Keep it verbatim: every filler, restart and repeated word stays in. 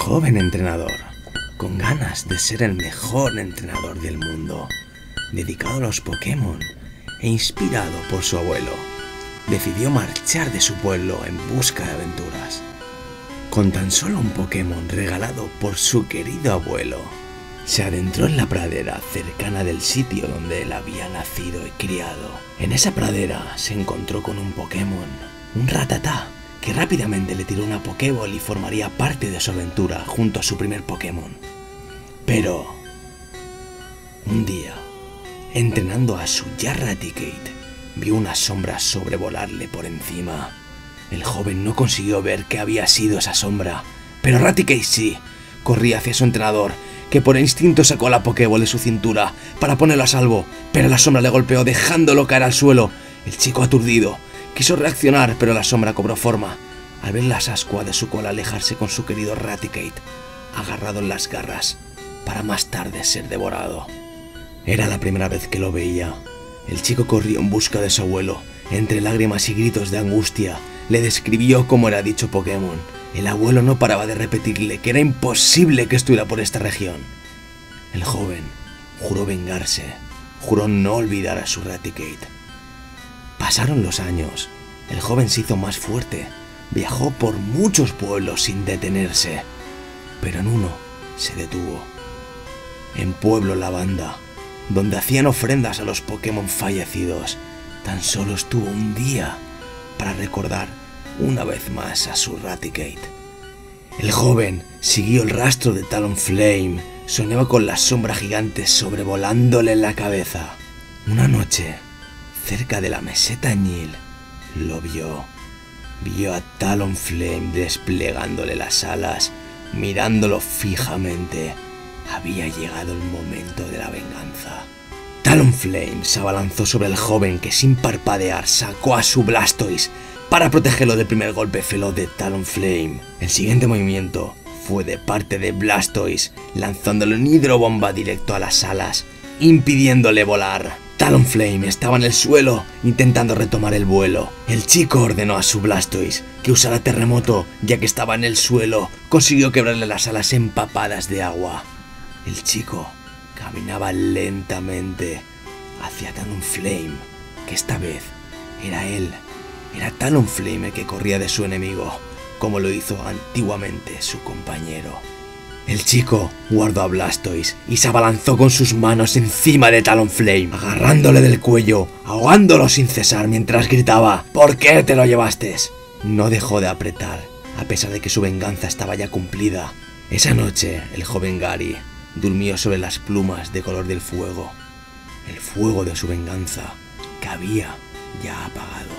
joven entrenador, con ganas de ser el mejor entrenador del mundo, dedicado a los Pokémon e inspirado por su abuelo, decidió marchar de su pueblo en busca de aventuras, con tan solo un Pokémon regalado por su querido abuelo. Se adentró en la pradera cercana del sitio donde él había nacido y criado. En esa pradera se encontró con un Pokémon, un Ratatá, que rápidamente le tiró una Pokéball y formaría parte de su aventura junto a su primer Pokémon. Pero un día, entrenando a su ya Raticate, vio unas sombras sobrevolarle por encima. El joven no consiguió ver qué había sido esa sombra, pero Raticate sí. Corría hacia su entrenador, que por instinto sacó la Pokéball de su cintura para ponerlo a salvo, pero la sombra le golpeó dejándolo caer al suelo. El chico, aturdido, quiso reaccionar, pero la sombra cobró forma al ver las ascuas de su cola alejarse con su querido Raticate, agarrado en las garras, para más tarde ser devorado. Era la primera vez que lo veía. El chico corrió en busca de su abuelo. Entre lágrimas y gritos de angustia, le describió cómo era dicho Pokémon. El abuelo no paraba de repetirle que era imposible que estuviera por esta región. El joven juró vengarse, juró no olvidar a su Raticate. Pasaron los años, el joven se hizo más fuerte, viajó por muchos pueblos sin detenerse, pero en uno se detuvo. En Pueblo Lavanda, donde hacían ofrendas a los Pokémon fallecidos, tan solo estuvo un día para recordar una vez más a su Raticate. El joven siguió el rastro de Talonflame, soñaba con la sombra gigante sobrevolándole en la cabeza. Una noche, cerca de la meseta Neil, lo vio. Vio a Talonflame desplegándole las alas, mirándolo fijamente. Había llegado el momento de la venganza. Talonflame se abalanzó sobre el joven, que sin parpadear sacó a su Blastoise para protegerlo del primer golpe feroz de Talonflame. El siguiente movimiento fue de parte de Blastoise, lanzándole un hidrobomba directo a las alas, impidiéndole volar. Talonflame estaba en el suelo, intentando retomar el vuelo. El chico ordenó a su Blastoise que usara terremoto, ya que estaba en el suelo. Consiguió quebrarle las alas empapadas de agua. El chico caminaba lentamente hacia Talonflame, que esta vez era él. Era Talonflame el que corría de su enemigo, como lo hizo antiguamente su compañero. El chico guardó a Blastoise y se abalanzó con sus manos encima de Talonflame, agarrándole del cuello, ahogándolo sin cesar mientras gritaba: ¿por qué te lo llevaste? No dejó de apretar, a pesar de que su venganza estaba ya cumplida. Esa noche, el joven Gary durmió sobre las plumas de color del fuego, el fuego de su venganza que había ya apagado.